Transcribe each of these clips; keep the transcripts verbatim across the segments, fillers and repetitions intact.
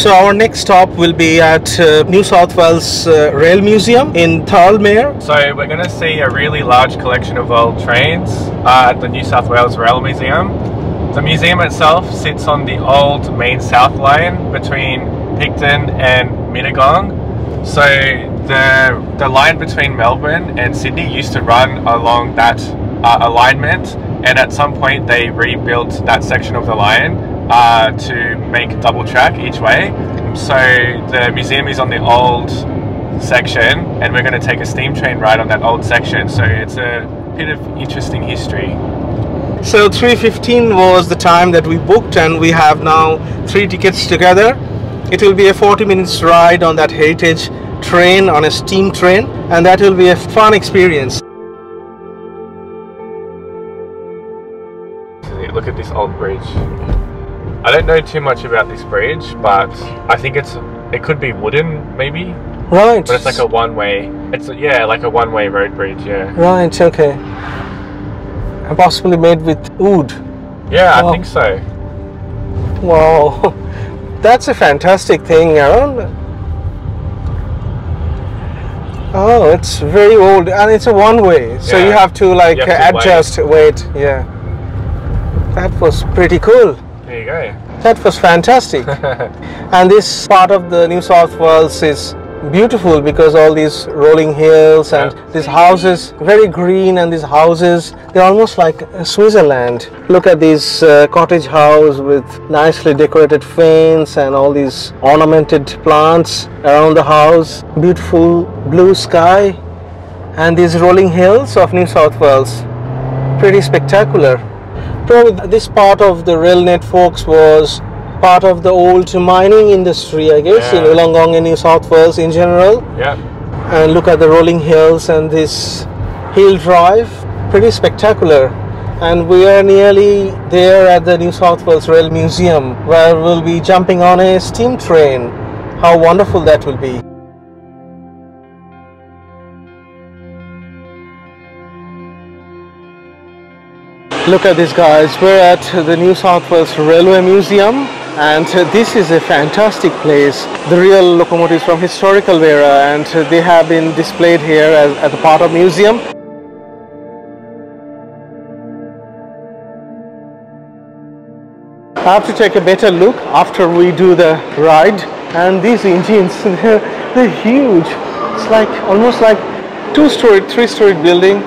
So our next stop will be at uh, New South Wales uh, Rail Museum in Thirlmere. So we're going to see a really large collection of old trains uh, at the New South Wales Rail Museum. The museum itself sits on the old main south line between Picton and Mittagong. So the, the line between Melbourne and Sydney used to run along that uh, alignment, and at some point they rebuilt that section of the line Uh, to make double track each way. So the museum is on the old section, and we're going to take a steam train ride on that old section, so it's a bit of interesting history. So three fifteen was the time that we booked, and we have now three tickets together. It will be a forty minutes ride on that heritage train, on a steam train, and that will be a fun experience. Look at this old bridge. I don't know too much about this bridge, but I think it's, it could be wooden, maybe? Right. But it's like a one-way, it's, a, yeah, like a one-way road bridge, yeah. Right, okay. And possibly made with wood. Yeah, wow. I think so. Wow. That's a fantastic thing, Aaron. Oh, it's very old, and it's a one-way, so yeah. You have to, like, you have to adjust, wait. wait, yeah. That was pretty cool. There you go. That was fantastic. And this part of the New South Wales is beautiful because all these rolling hills and yeah. these houses, very green, and these houses, they're almost like Switzerland. Look at this uh, cottage house with nicely decorated fence and all these ornamented plants around the house. Beautiful blue sky and these rolling hills of New South Wales. Pretty spectacular. So this part of the rail networks was part of the old mining industry, I guess, yeah. in Wollongong and New South Wales in general. Yeah. And look at the rolling hills and this hill drive, pretty spectacular. And we are nearly there at the New South Wales Rail Museum, where we'll be jumping on a steam train. How wonderful that will be. Look at this, guys, we're at the New South Wales Railway Museum, and this is a fantastic place. The real locomotives from historical era, and they have been displayed here as, at the part of museum. I have to take a better look after we do the ride, and these engines, they're, they're huge. It's like almost like two-story, three-story building.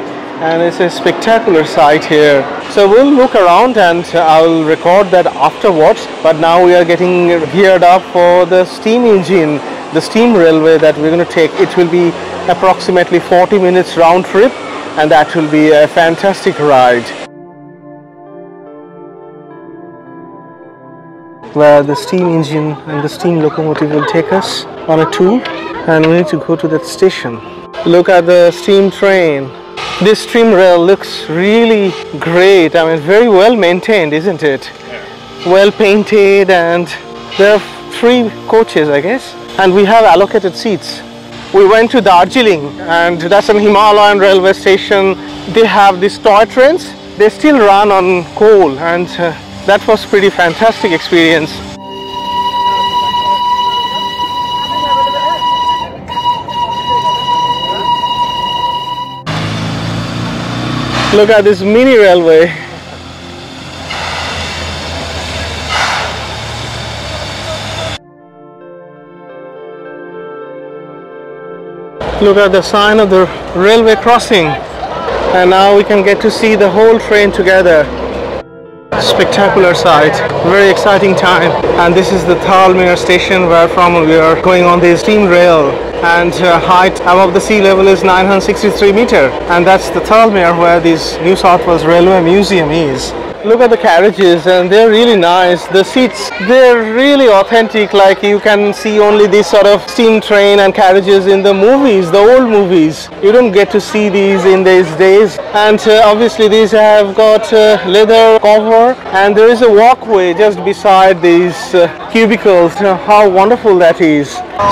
And it's a spectacular sight here. So we'll look around, and I'll record that afterwards. But now we are getting geared up for the steam engine, the steam railway that we're going to take. It will be approximately forty minutes round trip, and that will be a fantastic ride. Where the steam engine and the steam locomotive will take us on a tour, and we need to go to that station. Look at the steam train. This steam rail looks really great. I mean, very well maintained, isn't it? Yeah. Well painted, and there are three coaches, I guess, and we have allocated seats. We went to Darjeeling, and that's an Himalayan railway station. They have these toy trains. They still run on coal, and uh, that was pretty fantastic experience. Look at this mini railway. Look at the sign of the railway crossing. And now we can get to see the whole train together. Spectacular sight, very exciting time. And this is the Thirlmere station where from we are going on the steam rail, and uh, height above the sea level is nine hundred sixty-three meter, and that's the Thirlmere where this New South Wales Railway Museum is. Look at the carriages, and they're really nice. The seats, they're really authentic, like you can see only this sort of steam train and carriages in the movies, the old movies. You don't get to see these in these days. And uh, obviously these have got uh, leather cover, and there is a walkway just beside these uh, cubicles. You know, how wonderful that is.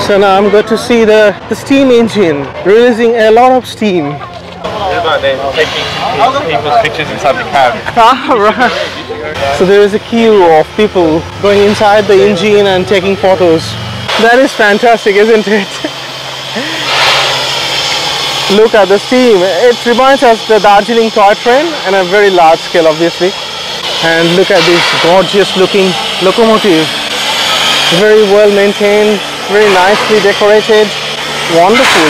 So now I'm going to see the, the steam engine releasing a lot of steam. They're taking people's pictures inside the cab. Ah, right. So there is a queue of people going inside the engine and taking photos. That is fantastic, isn't it? Look at the steam. It reminds us the Darjeeling toy train on a very large scale, obviously. And look at this gorgeous looking locomotive. Very well maintained, very nicely decorated. Wonderful.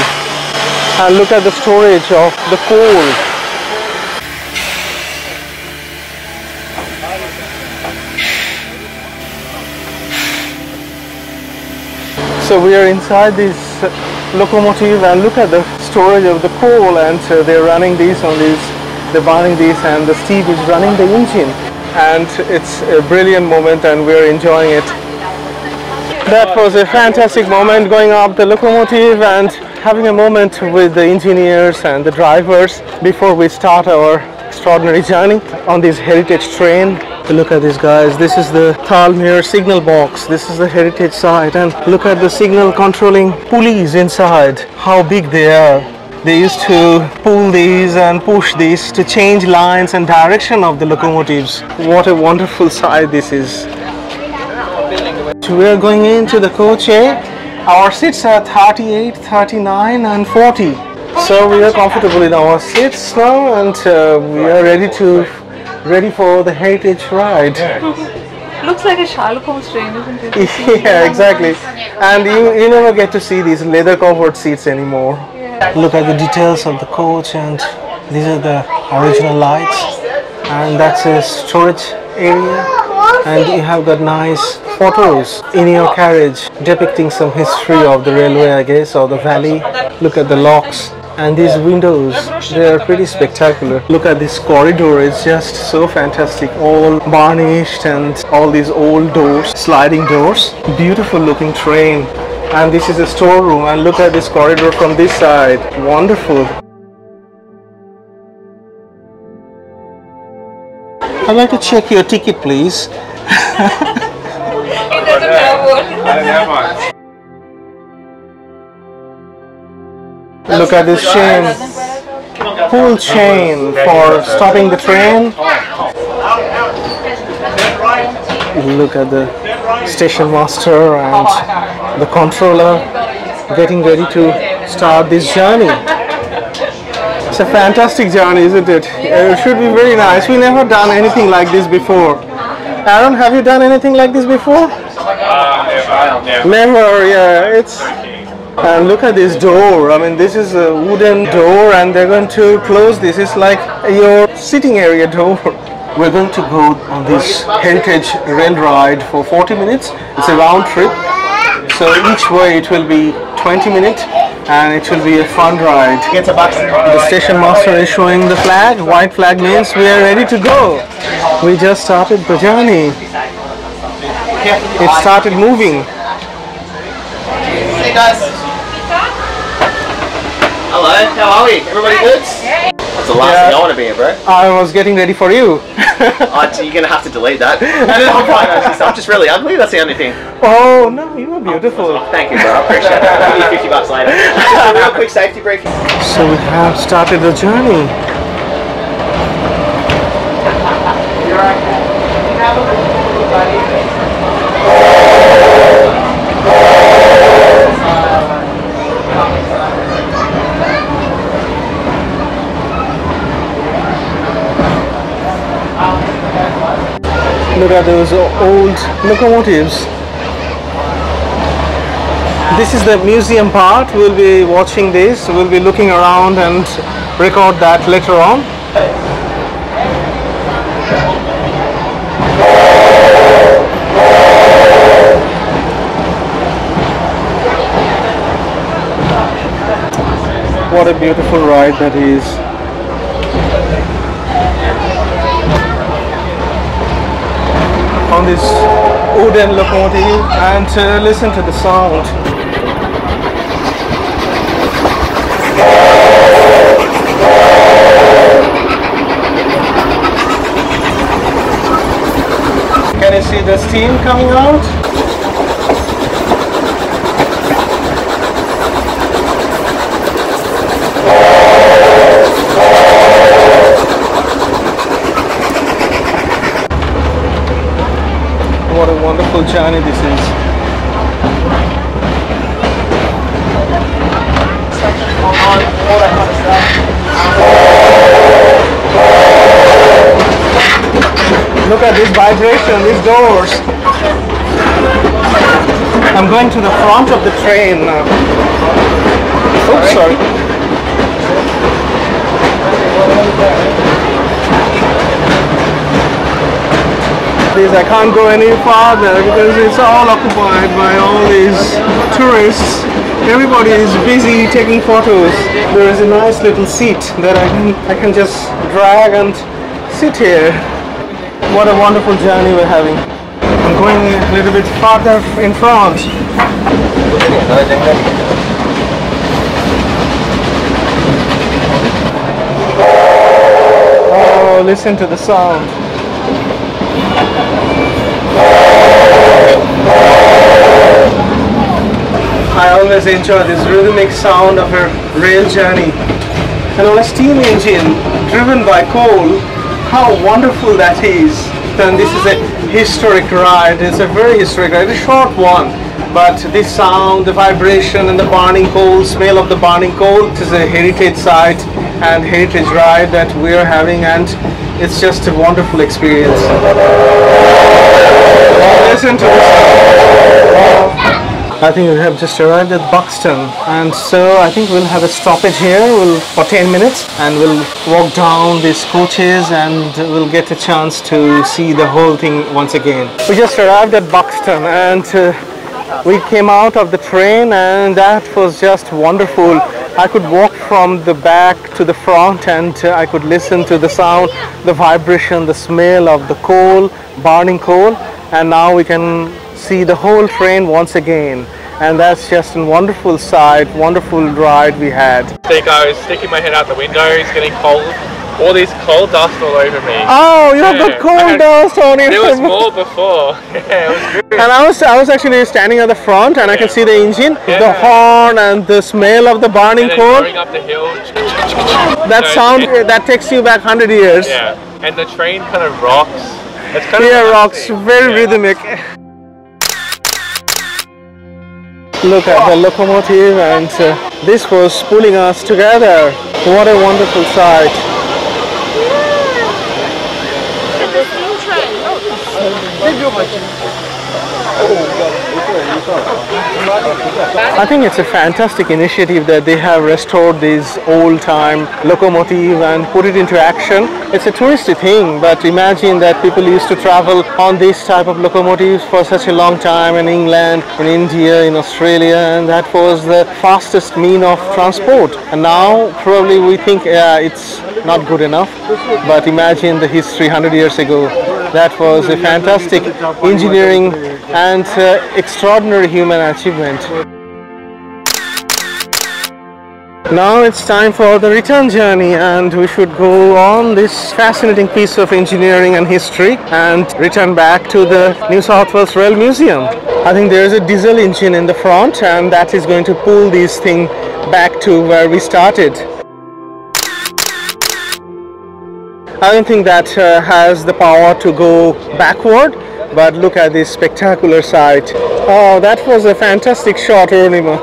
And look at the storage of the coal. So we are inside this locomotive and look at the storage of the coal, and uh, they're running these on these, they're burning these, and the steam is running the engine, and it's a brilliant moment and we're enjoying it. That was a fantastic moment, going up the locomotive and having a moment with the engineers and the drivers before we start our extraordinary journey on this heritage train. Look at this, guys. This is the Thirlmere signal box. This is the heritage site, and look at the signal controlling pulleys inside. How big they are. They used to pull these and push these to change lines and direction of the locomotives. What a wonderful site this is. We are going into the coach A. Our seats are thirty-eight, thirty-nine and forty. So we are comfortable in our seats now, and uh, we are ready to ready for the heritage ride. Looks like a Sherlock Holmes train, isn't it? Yeah, exactly. And you, you never get to see these leather covered seats anymore. Yeah. Look at the details of the coach, and these are the original lights, and that's a storage area, and you have got nice photos in your carriage depicting some history of the railway, I guess, or the valley. Look at the locks. And these windows, they are pretty spectacular. Look at this corridor, it's just so fantastic. All varnished and all these old doors, sliding doors. Beautiful looking train. And this is a storeroom, and look at this corridor from this side. Wonderful. I'd like to check your ticket, please. He doesn't have one. I don't have one. Look at this chain, pull chain for stopping the train. Look at the station master and the controller getting ready to start this journey. It's a fantastic journey, isn't it? It should be very nice. We've never done anything like this before. Aaron, have you done anything like this before? Uh, never. Never, yeah. It's And look at this door. I mean, this is a wooden door, and they're going to close this. It's like your sitting area door. We're going to go on this heritage rail ride for forty minutes. It's a round trip, so each way it will be twenty minutes, and it will be a fun ride. The station master is showing the flag. White flag means we are ready to go. We just started the journey. It started moving. Hey guys. Hello, how are we? Everybody good? That's the last yeah. thing I want to be here, bro. I was getting ready for you. Oh, you're going to have to delete that. I'm just really ugly, that's the only thing. Oh, no, you were beautiful. Oh, thank you, bro. I appreciate that. I'll give you fifty bucks later. Just a real quick safety brief. So we have started the journey. Look at those old locomotives. This is the museum part. We'll be watching this. We'll be looking around and record that later on. What a beautiful ride that is. On this wooden locomotive, and uh, listen to the sound. Can you see the steam coming out? local China this is. All that kind of stuff. Look at this vibration, these doors. I'm going to the front of the train now. Oops, sorry. This, I can't go any farther because it's all occupied by all these tourists. Everybody is busy taking photos. There is a nice little seat that I can I can just drag and sit here. What a wonderful journey we're having. I'm going a little bit farther in front. Oh, listen to the sound. I always enjoy this rhythmic sound of a rail journey, and on a steam engine driven by coal, how wonderful that is. And this is a historic ride, it's a very historic ride, a short one, but this sound, the vibration and the burning coal, smell of the burning coal, it is a heritage site and heritage ride that we are having, and it's just a wonderful experience. Listen to this. I think we have just arrived at Buxton, and so I think we'll have a stoppage here we'll, for ten minutes, and we'll walk down these coaches and we'll get a chance to see the whole thing once again. We just arrived at Buxton, and uh, we came out of the train, and that was just wonderful. I could walk from the back to the front, and uh, I could listen to the sound, the vibration, the smell of the coal, burning coal, and now we can see the whole train once again, and that's just a wonderful sight, wonderful ride we had. I was sticking my head out the window, it's getting cold, all this coal dust all over me. Oh, you yeah. have got coal dust on you. There was more before. Yeah, it was good. And I was, I was actually standing at the front, and yeah. I could see the engine, yeah. the horn, and the smell of the burning coal. Going up the hill. That so sound, yeah. that takes you back one hundred years. Yeah, and the train kind of rocks. It's kind yeah, of rocks, very yeah. rhythmic. Look at the locomotive, and uh, this was pulling us together. What a wonderful sight. I think it's a fantastic initiative that they have restored this old-time locomotive and put it into action. It's a touristy thing, but imagine that people used to travel on this type of locomotives for such a long time in England, in India, in Australia, and that was the fastest mean of transport. And now probably we think yeah, it's not good enough, but imagine the history one hundred years ago. That was a fantastic engineering and uh, extraordinary human achievement. Now it's time for the return journey, and we should go on this fascinating piece of engineering and history and return back to the New South Wales Rail Museum. I think there is a diesel engine in the front, and that is going to pull this thing back to where we started. I don't think that uh, has the power to go backward, but look at this spectacular sight. Oh, that was a fantastic shot, Aruneema.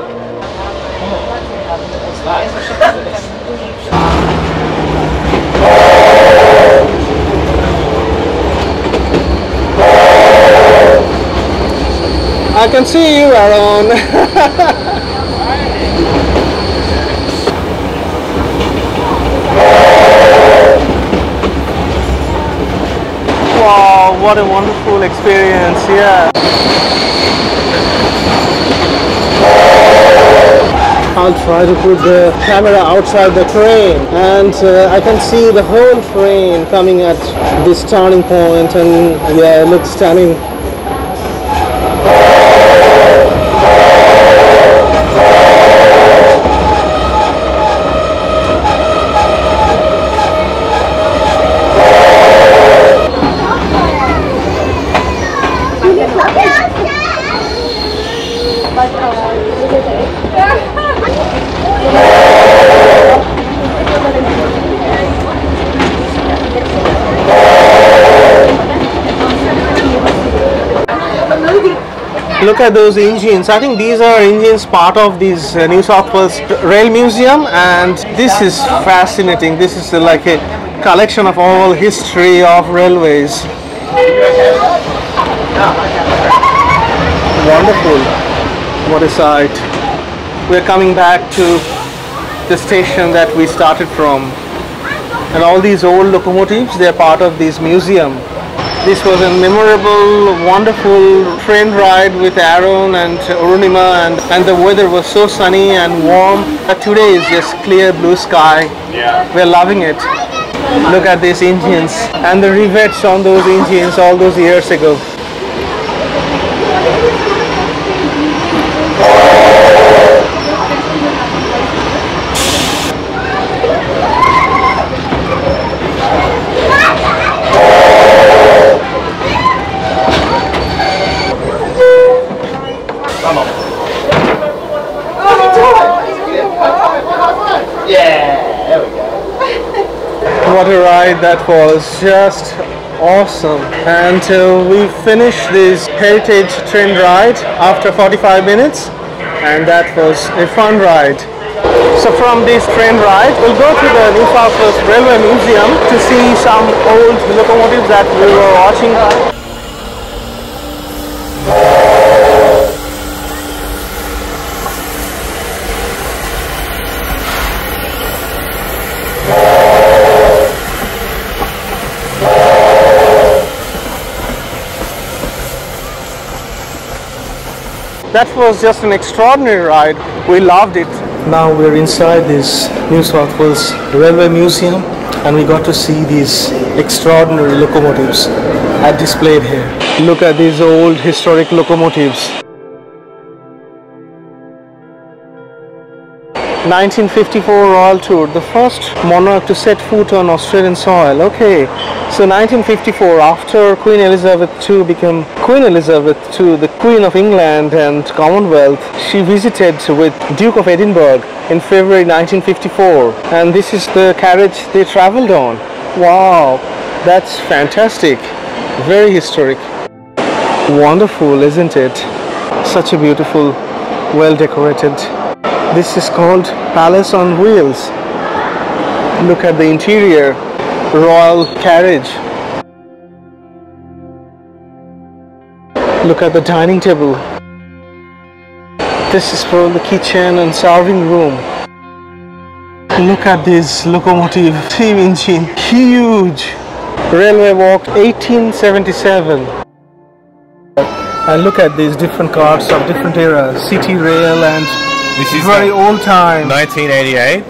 I can see you, Arun. Wow, what a wonderful experience, yeah. I'll try to put the camera outside the train, and uh, I can see the whole train coming at this turning point, and yeah, it looks stunning. Look at those engines. I think these are engines part of this uh, New South Wales Rail Museum, and this is fascinating. This is uh, like a collection of all history of railways. Wonderful. What a sight. We're coming back to the station that we started from, and all these old locomotives, they're part of this museum. This was a memorable, wonderful train ride with Arun and Aruneema, and, and the weather was so sunny and warm. But today is just clear blue sky. Yeah. We're loving it. Look at these engines and the rivets on those engines all those years ago. What a ride that was, just awesome. And uh, we finished this heritage train ride after forty-five minutes, and that was a fun ride. So from this train ride, we'll go to the New South Wales Railway Museum to see some old locomotives that we were watching. That was just an extraordinary ride. We loved it. Now we're inside this New South Wales Railway Museum, and we got to see these extraordinary locomotives are displayed here. Look at these old historic locomotives. nineteen fifty-four Royal Tour, the first monarch to set foot on Australian soil. Okay, so nineteen fifty-four, after Queen Elizabeth the Second became Queen Elizabeth the Second, the Queen of England and Commonwealth, she visited with Duke of Edinburgh in February nineteen fifty-four, and this is the carriage they travelled on. Wow, that's fantastic, very historic. Wonderful, isn't it? Such a beautiful, well decorated. This is called Palace on Wheels. Look at the interior, royal carriage. Look at the dining table. This is for the kitchen and serving room. Look at this locomotive, steam engine, huge. Railway Walk eighteen seventy-seven. And look at these different cars of different eras, city rail and this is very old time. nineteen eighty-eight,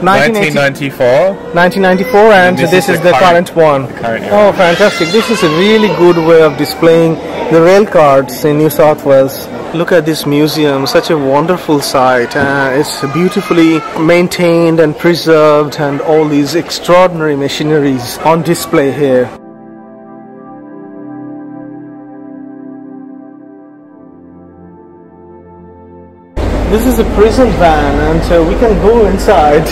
nineteen ninety-four, nineteen ninety-four, and, and this, this is, is the current, current one. The current oh, fantastic! This is a really good way of displaying the rail cards in New South Wales. Look at this museum, such a wonderful sight. Uh, it's beautifully maintained and preserved, and all these extraordinary machineries on display here. This is a prison van, and uh, we can go inside.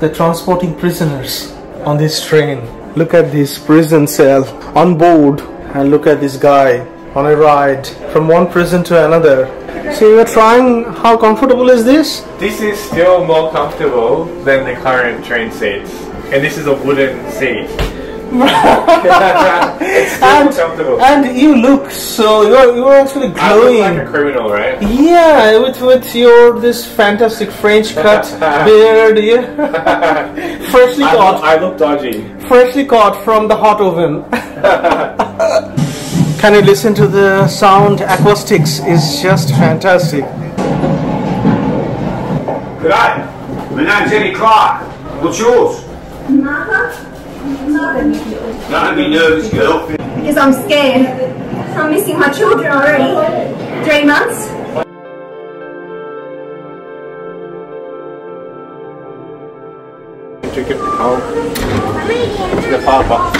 They're transporting prisoners on this train. Look at this prison cell on board, and look at this guy on a ride from one prison to another. So you're trying, how comfortable is this? This is still more comfortable than the current train seats, and this is a wooden seat. It's and, and you look so you're you're actually glowing. I look like a criminal, right? Yeah, with with your this fantastic French cut beard, yeah. Freshly I caught. Look, I look dodgy. Freshly caught from the hot oven. Can you listen to the sound? Acoustics is just fantastic. Good night. My name's Jenny Clark. What's yours? Mama. Don't be nervous, girl. Because I'm scared. I'm missing my children already. Three months. To get the cow to the papa.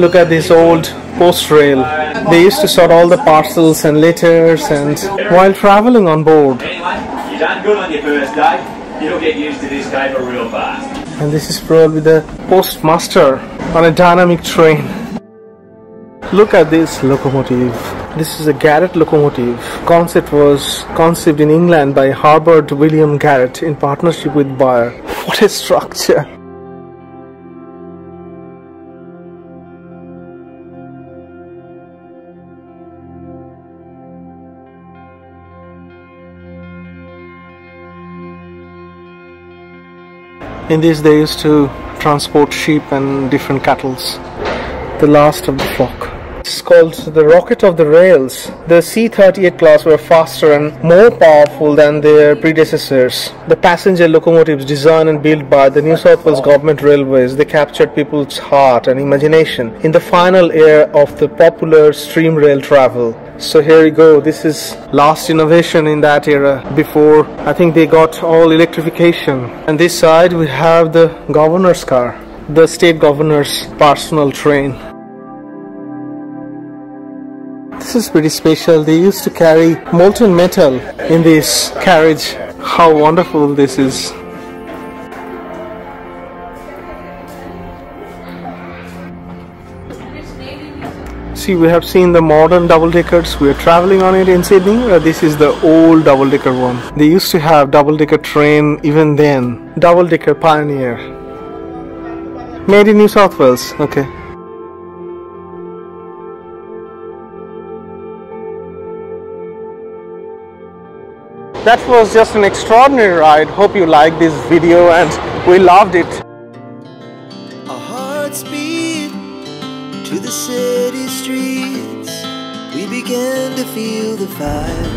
Look at this old post rail. They used to sort all the parcels and letters, and while traveling on board. You done good on your first day. you'll get used to this cable real fast. And this is probably the postmaster on a dynamic train. Look at this locomotive. This is a Garrett locomotive. Concept was conceived in England by Herbert William Garrett in partnership with Bayer. What a structure! In this they used to transport sheep and different cattle, the last of the flock. It's called the rocket of the rails. The C thirty-eight class were faster and more powerful than their predecessors. The passenger locomotives designed and built by the New South Wales Government Railways, they captured people's heart and imagination in the final era of the popular steam rail travel. So here you go, this is last innovation in that era before I think they got all electrification. And this side we have the governor's car, the state governor's personal train. This is pretty special. They used to carry molten metal in this carriage. How wonderful this is. See, we have seen the modern double-deckers. We are traveling on it in Sydney. Uh, this is the old double-decker one. They used to have double-decker train even then. Double-decker pioneer. Made in New South Wales. Okay. That was just an extraordinary ride. Hope you liked this video and we loved it. Our hearts beat to the city streets. We began to feel the fire.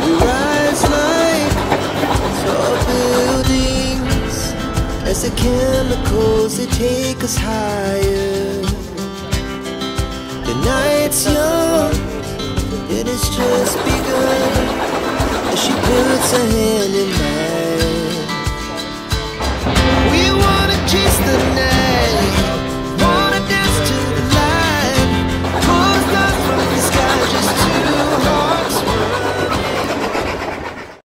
We rise like tall buildings as the chemicals they take us higher. The night's young. It has just begun as she puts her hand in